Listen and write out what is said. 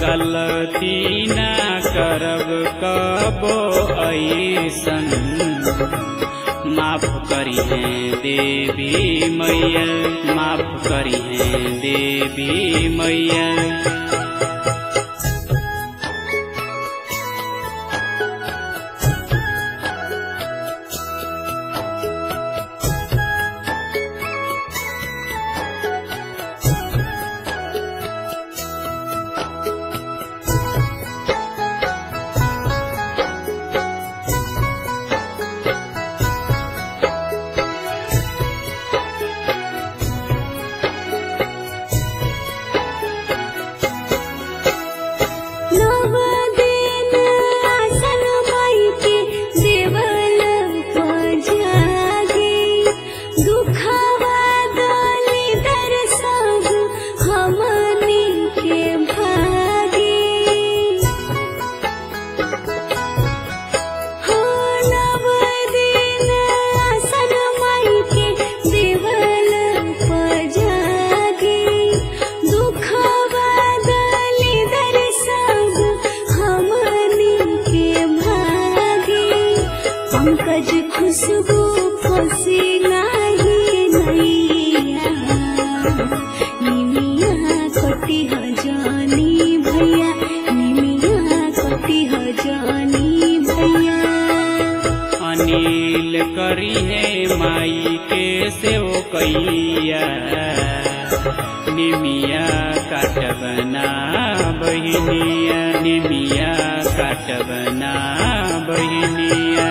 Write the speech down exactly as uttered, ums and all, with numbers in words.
गलती न करब कबो ऐसन, माफ करी हैं देवी मैया, माफ करी हैं देवी मैया। खुशबू पसीना ही नैया निमिया कटी हो जानी भैया, निमिया कटी हो जानी भैया। अनिल करी है माई के सेव कैया, निमिया काट बना बहिनिया, निमिया काट बना बहिनिया।